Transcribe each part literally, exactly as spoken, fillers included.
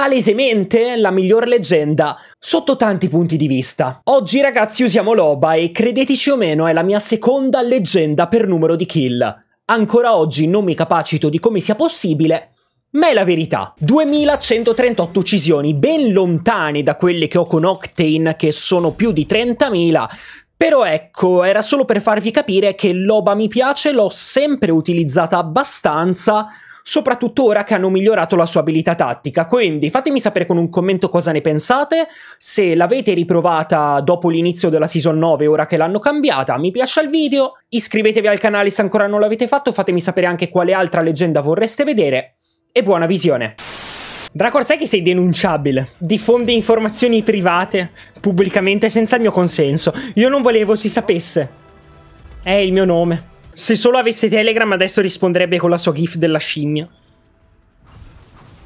palesemente la miglior leggenda sotto tanti punti di vista. Oggi ragazzi usiamo Loba e credeteci o meno è la mia seconda leggenda per numero di kill. Ancora oggi non mi capacito di come sia possibile, ma è la verità. duemilacentotrentotto uccisioni, ben lontane da quelle che ho con Octane che sono più di trentamila, però ecco, era solo per farvi capire che Loba mi piace, l'ho sempre utilizzata abbastanza, soprattutto ora che hanno migliorato la sua abilità tattica. Quindi fatemi sapere con un commento cosa ne pensate, se l'avete riprovata dopo l'inizio della season nove ora che l'hanno cambiata. Mi piace il video, iscrivetevi al canale se ancora non l'avete fatto, fatemi sapere anche quale altra leggenda vorreste vedere e buona visione. Dracor, sai che sei denunciabile? Diffonde informazioni private pubblicamente senza il mio consenso. Io non volevo si sapesse. È il mio nome. Se solo avesse Telegram adesso risponderebbe con la sua gif della scimmia.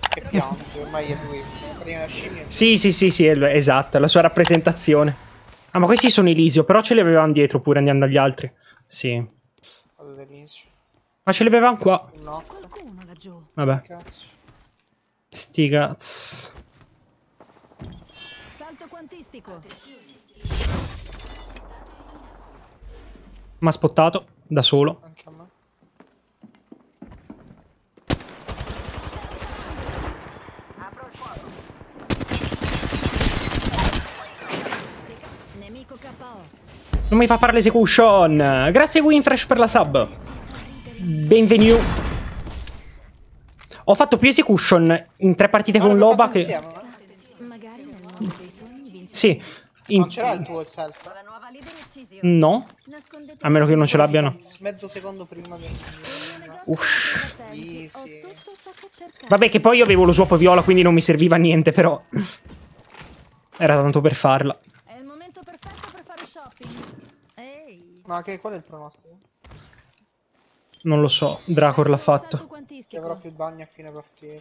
Che piange, ormai è lui. Prima scimmia. Sì, sì, sì, sì, esatto, la sua rappresentazione. Ah, ma questi sono Elisio, però ce li avevamo dietro pure andando agli altri. Sì. Ma ce li avevamo qua. No. Vabbè. Sti cazzo. Salto quantistico. M'ha spottato. Da solo. Anche a me. Apro il fuoco. Nemico K O. Non mi fa fare l'execution. Grazie Winfresh per la sub. Benvenu. Ho fatto più execution in tre partite no, con Loba che... Insieme, no? Sì. In... Non c'era il tuo self? No, a meno che non ce l'abbiano. Mezzo secondo prima del... Uff. Sì, sì. Vabbè, che poi io avevo lo swap viola, quindi non mi serviva niente, però era tanto per farla. È il momento perfetto per fare shopping. Ehi. Ma che qual è il pronostico? Non lo so, Dracor l'ha fatto. Ci avrò più danni a fine partita.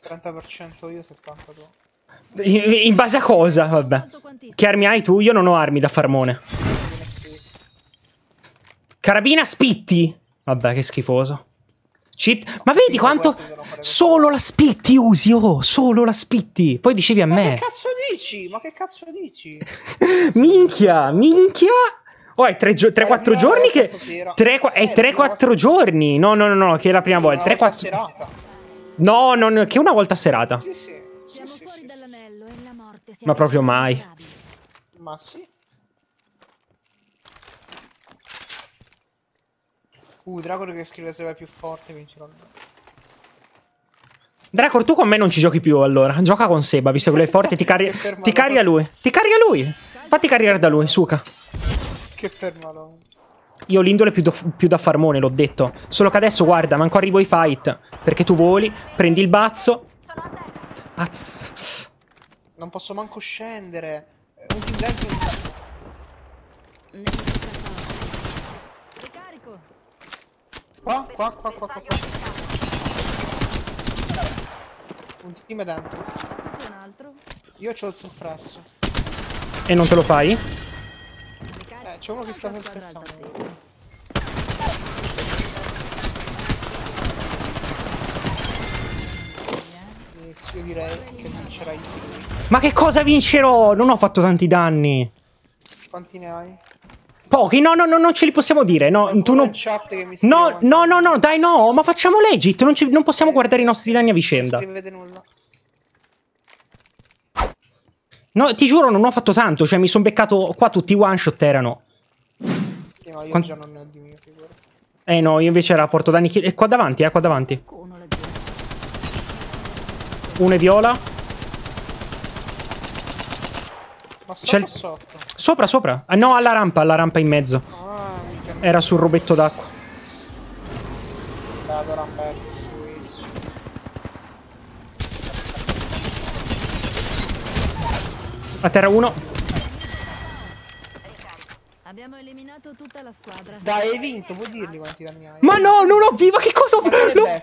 trenta per cento io, settanta per cento. In base a cosa? Vabbè. Che armi hai tu? Io non ho armi da farmone. Carabina spitti. Vabbè, che schifoso. Cheat. Ma vedi quanto... Solo la spitti usi, oh. Solo la spitti. Poi dicevi a me. Ma che cazzo dici? Ma che cazzo dici? Minchia, minchia. Oh, è tre quattro giorni che... È tre quattro giorni. No, no, no, no, che è la prima volta. tre quattro... No, no, che una volta serata. Sì, sì. Siamo sì, fuori sì, dall'anello e la morte. Ma proprio mai. Ma sì. Uh, Dracor che scrive se vai più forte vincerò. Dracor, tu con me non ci giochi più allora. Gioca con Seba, visto che lui è forte. Ti, cari ti carica lui. Ti carica lui. Fatti caricare da lui, suca. Che fermalo. Io l'indole più, più da farmone, l'ho detto. Solo che adesso, guarda, manco arrivo ai fight. Perché tu voli, prendi il bazzo. Sono a te. Azz. Non posso manco scendere. Un team dentro. Ricarico. Qua, qua, qua, qua, qua. Un team dentro. Io c'ho il soppresso. E non te lo fai? Eh, c'è uno che sta soppressando. Io direi che vincerai lui. Ma che cosa vincerò? Non ho fatto tanti danni. Quanti ne hai? Pochi, no, no, no, non ce li possiamo dire. No, tu non... no, no, no, no, dai, no, ma facciamo legit. Non, ci... non possiamo eh, guardare i nostri danni a vicenda. Non si vede nulla. No, ti giuro, non ho fatto tanto. Cioè, mi sono beccato qua tutti i one shot erano. Sì, ma io Quant... già non ne ho di mio, figura. Eh no, io invece rapporto danni. E qua davanti, eh, qua davanti. Uno è viola. Ma sopra, sotto? Sopra, sopra. Ah, no, alla rampa, alla rampa in mezzo. Ah, era sul robetto d'acqua. A terra uno. Abbiamo eliminato tutta la squadra. Dai, hai vinto, vuoi dirgli quanti danni hai? Ma no, non ho viva, che cosa ho fatto? Ma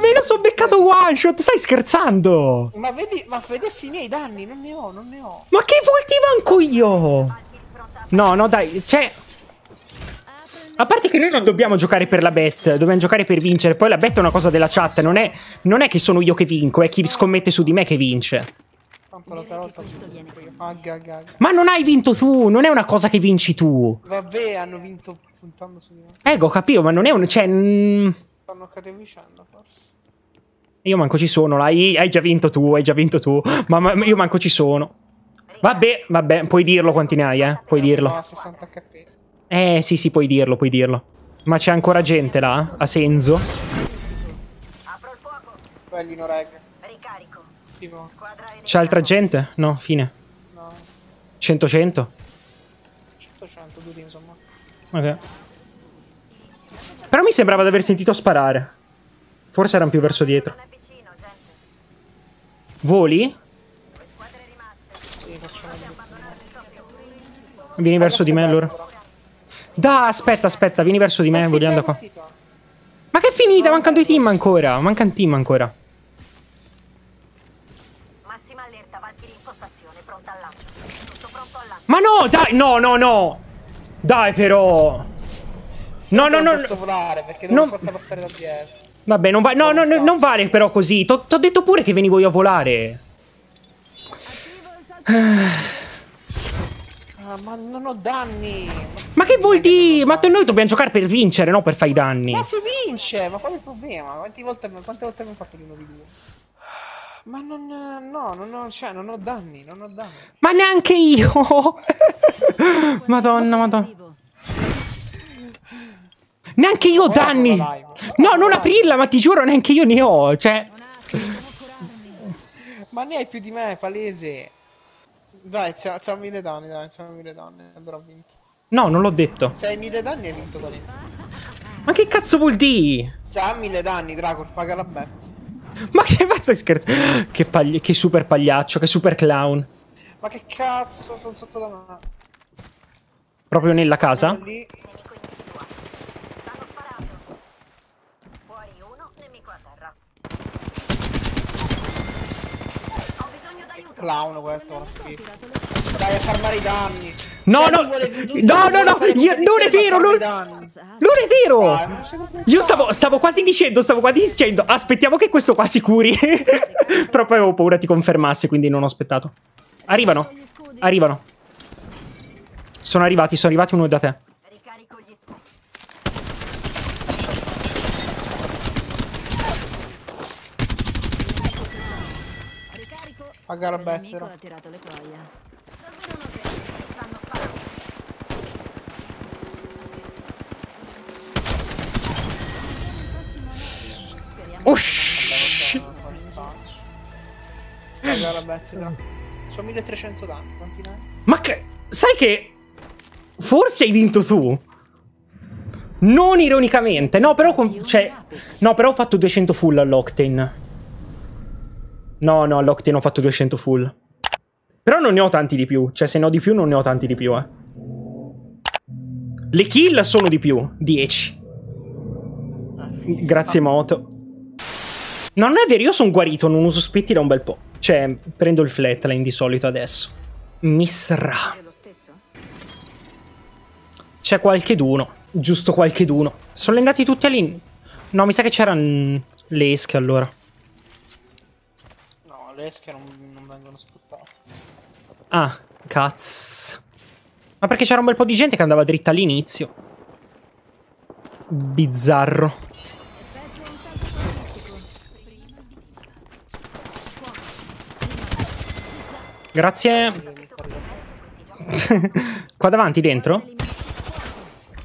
me lo sono beccato one shot, stai scherzando? Ma vedi, ma vedessi i miei danni, non ne ho, non ne ho. Ma che volti manco io? No, no, dai, c'è... A parte che noi non dobbiamo giocare per la bet, dobbiamo giocare per vincere. Poi la bet è una cosa della chat, non è, non è che sono io che vinco, è chi scommette su di me che vince. La carota, agga, agga. Ma non hai vinto tu, non è una cosa che vinci tu. Vabbè, hanno vinto puntando su di me. Ego, capivo, ma non è un... cioè... Stanno cadevicendo, forse. Io manco ci sono, hai, hai già vinto tu, hai già vinto tu. Ma, ma io manco ci sono. Vabbè, vabbè, puoi dirlo quanti ne hai, eh. Puoi dirlo. Eh, sì, sì, puoi dirlo, puoi dirlo. Ma c'è ancora gente là, a Senzo. Apro il fuoco. Bellino reg. Ricarico. C'è altra gente? No, fine. No. cento cento? cento cento, due insomma. Ok. Però mi sembrava di aver sentito sparare. Forse erano più verso dietro. Voli? Vieni verso di me allora. Da, aspetta, aspetta, vieni verso di me, vogliando qua. Ma che è finita? Mancano due team ancora. Manca un team ancora. Ma no, dai, no, no, no. Dai però. No, no, no. Non posso volare perché devo forza passare da dietro. Vabbè, non, va no, no, no, non vale però così. T'ho detto pure che venivo io a volare. Ah, ma non ho danni. Ma che vuol dire? Ma noi dobbiamo giocare per vincere, no per fare i danni. Ma si vince, ma qual è il problema? Quante volte, quante volte abbiamo fatto l'uno v due? Ma non, no, non ho, cioè, non ho danni, non ho danni. Ma neanche io. Madonna, madonna. Neanche io ho danni. No, non aprirla, ma ti giuro, neanche io ne ho, cioè. Ma ne hai più di me, palese. Dai, c'ha mille danni, dai, c'ha mille danni, allora ho vinto. No, non l'ho detto. Se hai mille danni hai vinto, palese. Ma che cazzo vuol dire? Se ha mille danni, Dracor, paga la bet. Ma che ma stai scherzando? Che, pagli che super pagliaccio, che super clown. Ma che cazzo, sono sotto da mano. Proprio nella casa? Lì. Stanno sparando. Fuori uno, nemico a terra. Ho bisogno d'aiuto. Clown questo, la schifo. Dai a farmare i danni. No, no, no, no, no, io, non è vero, non, non è vero. Io stavo, stavo quasi dicendo, stavo quasi dicendo, aspettiamo che questo qua si curi. Però poi avevo paura ti confermasse, quindi non ho aspettato. Arrivano, arrivano. Sono arrivati, sono arrivati uno da te. Paga la bettera. Ushh! Sono milletrecento danni, quanti danni? Ma che... sai che... forse hai vinto tu? Non ironicamente, no però... Con... cioè... no però ho fatto duecento full all'Octane. No, no, all'Octane ho fatto duecento full. Però non ne ho tanti di più, cioè se ne ho di più non ne ho tanti di più, eh. Le kill sono di più, dieci. Grazie moto. No, non è vero, io sono guarito, non uso splitti da un bel po'. Cioè, prendo il flatline di solito adesso. Mi sarà. C'è qualcheduno, giusto qualcheduno. Sono andati tutti all'in... no, mi sa che c'erano le esche allora. No, le esche non, non vengono sfruttate. Ah, cazzo. Ma perché c'era un bel po' di gente che andava dritta all'inizio. Bizzarro. Grazie. Qua davanti, dentro.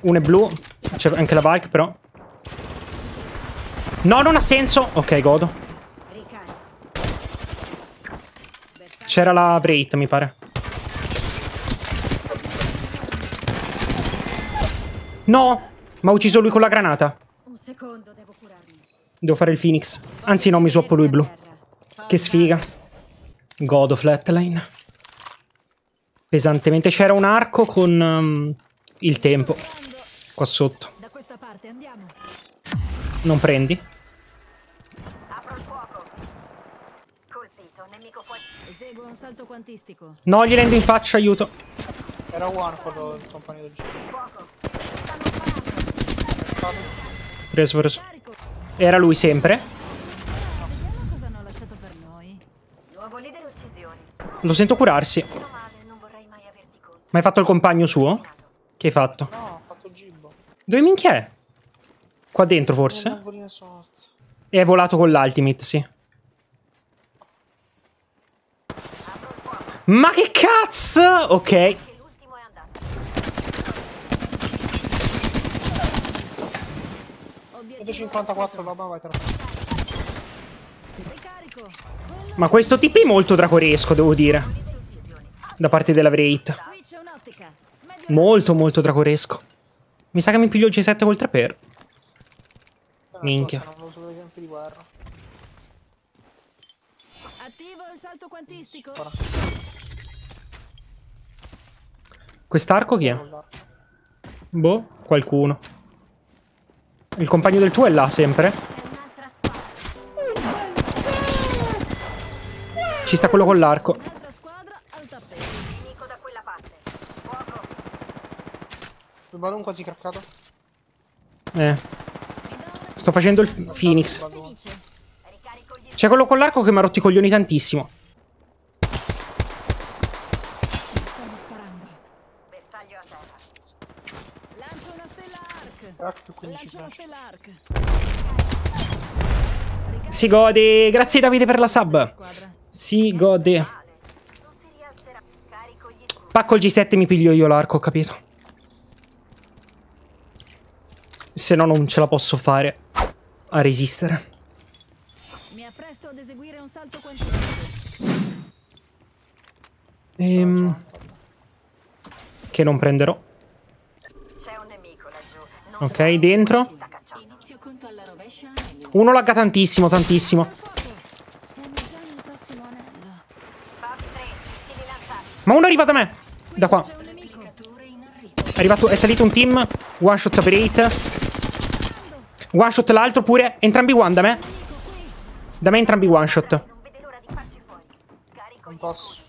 Uno è blu. C'è anche la Valk, però. No, non ha senso. Ok, godo. C'era la Wraith, mi pare. No! Ma ho ucciso lui con la granata. Devo fare il Phoenix. Anzi, no, mi swappo lui blu. Che sfiga. Godo flatline. Pesantemente. C'era un arco con um, il tempo. Qua sotto. Non prendi. No, gli rendo in faccia, aiuto. Era one quello il compagno del gioco. Preso, preso. Era lui sempre. Lo sento curarsi. Ma hai fatto il compagno suo? Che hai fatto? No, ho fatto Gibbo. Dove minchia è? Qua dentro forse? E è volato con l'ultimate, sì. Ma che cazzo! Ok. centocinquantaquattro, Loba, vai tra. Ma questo tipo è molto dracoresco, devo dire. Da parte della Wraith. Molto, molto dracoresco. Mi sa che mi piglio il G sette col tre per. Minchia. Attivo il salto quantistico. Quest'arco chi è? Boh, qualcuno. Il compagno del tuo è là sempre. Ci sta quello con l'arco. Il balone quasi craccato. Eh. Sto facendo il Phoenix. C'è quello con l'arco che mi ha rotto i coglioni tantissimo. Si gode. Grazie Davide per la sub. Si gode. Pacco il G sette, mi piglio io l'arco, ho capito. Se no non ce la posso fare a resistere. Mi appresto ad eseguire un salto quantistico. Ehm Che non prenderò. Ok, dentro. Uno lagga tantissimo, tantissimo. Ma uno è arrivato a me. Da qua. È arrivato, è salito un team. One shot per eight. One shot l'altro pure. Entrambi one da me. Da me entrambi one shot. Non posso.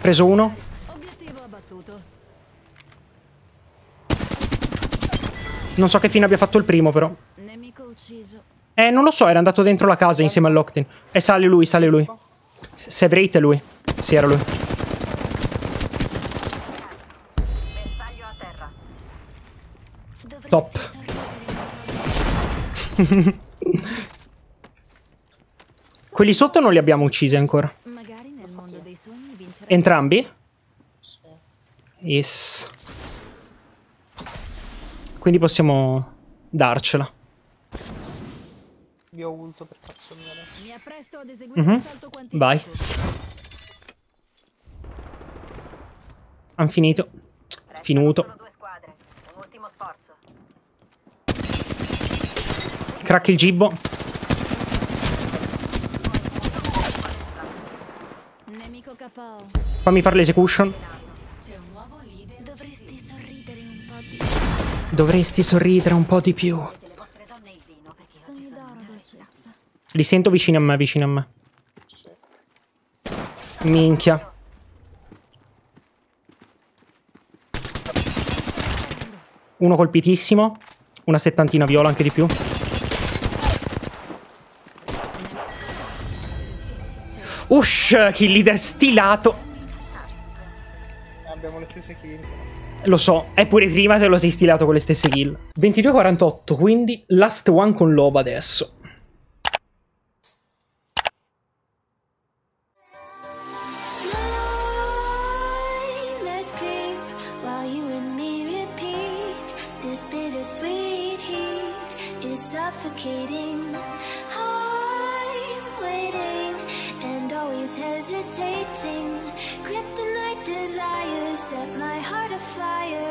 Preso uno. Non so che fine abbia fatto il primo però. Eh non lo so, era andato dentro la casa insieme all'Octin. E eh, sale lui, sale lui. Se Wraith è lui. Sì, era lui. Top. Quelli sotto non li abbiamo uccisi ancora. Entrambi? Yes. Quindi possiamo darcela. Vi ho ulto per cazzo mio adesso. Mi appresto ad eseguire un salto quantistico. Vai. Han finito. Finuto. Crack il Gibbo. Fammi fare l'execution. Dovresti sorridere un po' di più. Li sento vicini a me, vicini a me. Minchia. Uno colpitissimo. Una settantina viola, anche di più. Ush, kill leader stilato. Abbiamo le stesse kill. Lo so, eppure prima te lo sei stilato con le stesse kill. ventidue quarantotto, quindi last one con Loba adesso. Hesitating, kryptonite desires set my heart afire.